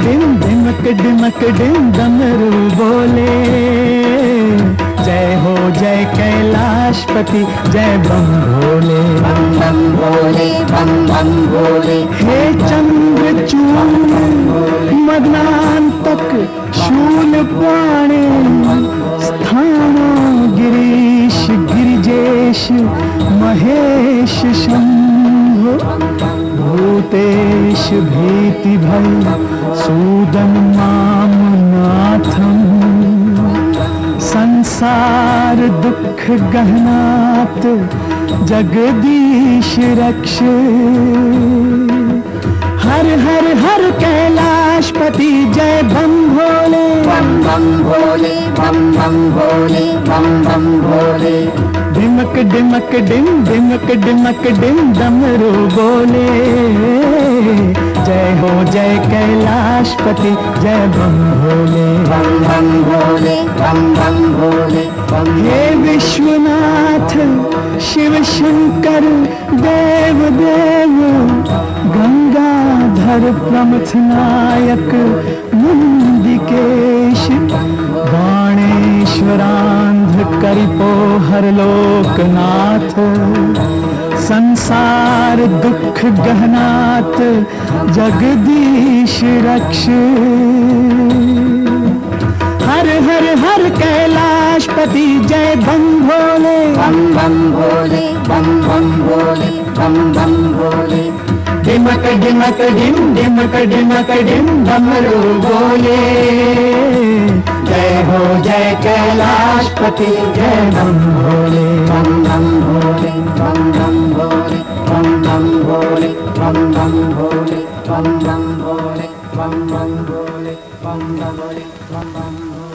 डिमक dim डमरू बोले। जय हो जय कैलाशपति जय बम भोले, बम बम भोले, बम बम भोले। हे चंद्र चूड़ मदनान तक शूल पाणे स्थाना गिरीश गिरिजेश महेश शंभो भूतेश भीति भय सूदन माम नाथम। संसार दुख गहनात जगदीश रक्ष। हर हर हर कैलाशपति जय बम भोले, बम बम भोले, बम बम भोले, बम बम भोले। डिमक डिमक डिम डिमक डिमक डिम डमरू बोले। जय हो जय कैलाशपति जय बम भोले, बम बम भोले, बम बम भोले। हे विश्वनाथ शिव शंकर देव देव गंगाधर प्रमथ नायक नंदिकेश बाणेश्वरांध्र करिपो हर लोकनाथ। संसार दुख गहनात जगदीश रक्ष। हर हर हर कैलाशपति जय बम भोले, बम बम भोले, बम बम भोले, बम बम भोले। डिमक डिमक डिम डिमक डिमक डिम डमरू बोले। जय हो जय कैलाशपति जय बम भोले, बम बम भोले, बम बम भोले, बम बम भोले, बम बम भोले, बम बम भोले, बम बम भोले, बम बम भोले, बम बम।